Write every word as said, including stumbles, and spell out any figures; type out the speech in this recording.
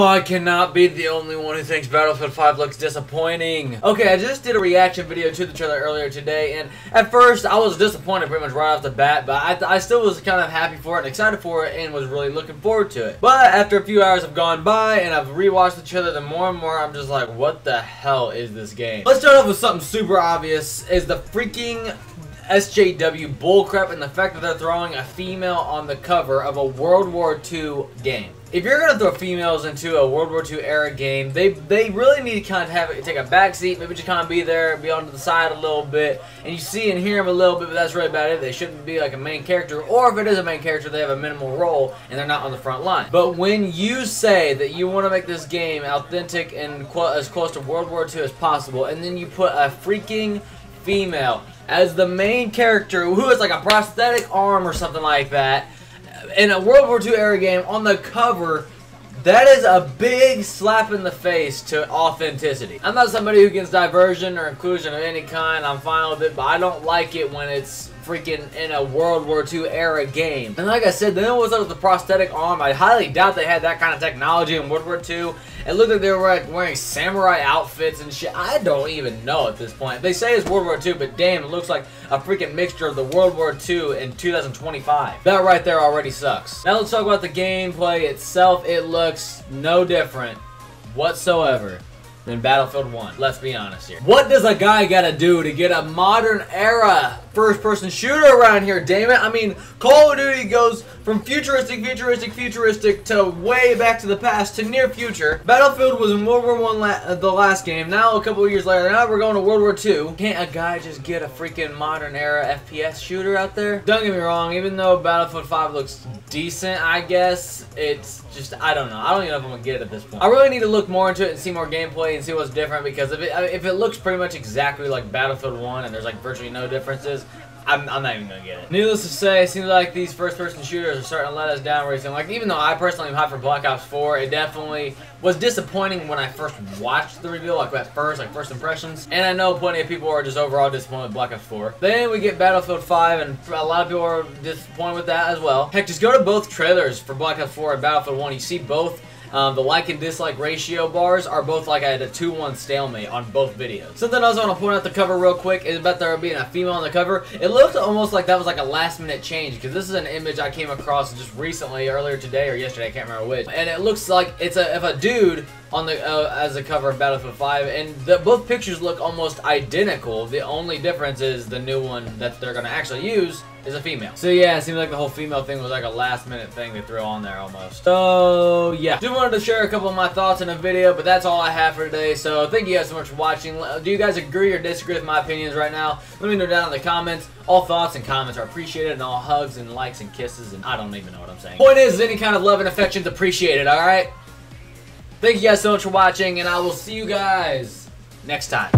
Oh, I cannot be the only one who thinks Battlefield five looks disappointing. Okay, I just did a reaction video to the trailer earlier today, and at first I was disappointed pretty much right off the bat, but I, I still was kind of happy for it and excited for it and was really looking forward to it. But after a few hours have gone by and I've rewatched the trailer, the more and more I'm just like, what the hell is this game? Let's start off with something super obvious, is the freaking S J W bullcrap and the fact that they're throwing a female on the cover of a World War Two game. If you're gonna throw females into a World War Two era game, they they really need to kind of have it take a backseat, maybe just kind of be there, be onto the side a little bit, and you see and hear them a little bit, but that's really about it. They shouldn't be like a main character, or if it is a main character, they have a minimal role and they're not on the front line. But when you say that you want to make this game authentic and qu as close to World War Two as possible, and then you put a freaking female as the main character who is like a prosthetic arm or something like that in a World War Two era game on the cover, that is a big slap in the face to authenticity. I'm not somebody who gets diversion or inclusion of any kind. I'm fine with it, but I don't like it when it's freaking in a World War Two era game. And like I said, then what's up with the prosthetic arm? I highly doubt they had that kind of technology in World War Two. It looked like they were like wearing samurai outfits and shit. I don't even know at this point. They say it's World War Two, but damn, it looks like a freaking mixture of the World War Two and two thousand twenty-five. That right there already sucks. Now let's talk about the gameplay itself. It looks no different whatsoever than Battlefield one. Let's be honest here. What does a guy gotta do to get a modern era first-person shooter around here, damn it? I mean, Call of Duty goes from futuristic, futuristic, futuristic to way back to the past to near future. Battlefield was in World War One la uh, the last game. Now, a couple of years later, now we're going to World War Two. Can't a guy just get a freaking modern era F P S shooter out there? Don't get me wrong, even though Battlefield five looks decent, I guess, it's just, I don't know. I don't even know if I'm gonna get it at this point. I really need to look more into it and see more gameplay and see what's different, because if it, I mean, if it looks pretty much exactly like Battlefield one and there's like virtually no differences, I'm, I'm not even going to get it. Needless to say, it seems like these first-person shooters are starting to let us down recently. Like, even though I personally am hot for Black Ops four, it definitely was disappointing when I first watched the reveal, like at first, like first impressions. And I know plenty of people are just overall disappointed with Black Ops four. Then we get Battlefield five, and a lot of people are disappointed with that as well. Heck, just go to both trailers for Black Ops four and Battlefield one. You see both. Um, the like and dislike ratio bars are both like at a two one stalemate on both videos. Something else I want to point out the cover real quick is about there being a female on the cover. It looked almost like that was like a last minute change, because this is an image I came across just recently, earlier today or yesterday, I can't remember which. And it looks like it's a, if a dude on the uh, as the cover of Battlefield five, and the, both pictures look almost identical. The only difference is the new one that they're going to actually use is a female. So yeah, it seems like the whole female thing was like a last minute thing they threw on there almost. So yeah, just wanted to share a couple of my thoughts in a video, but that's all I have for today. So thank you guys so much for watching. Do you guys agree or disagree with my opinions right now? Let me know down in the comments. All thoughts and comments are appreciated, and all hugs and likes and kisses, and I don't even know what I'm saying. Point is, any kind of love and affection is appreciated, alright? Thank you guys so much for watching, and I will see you guys next time.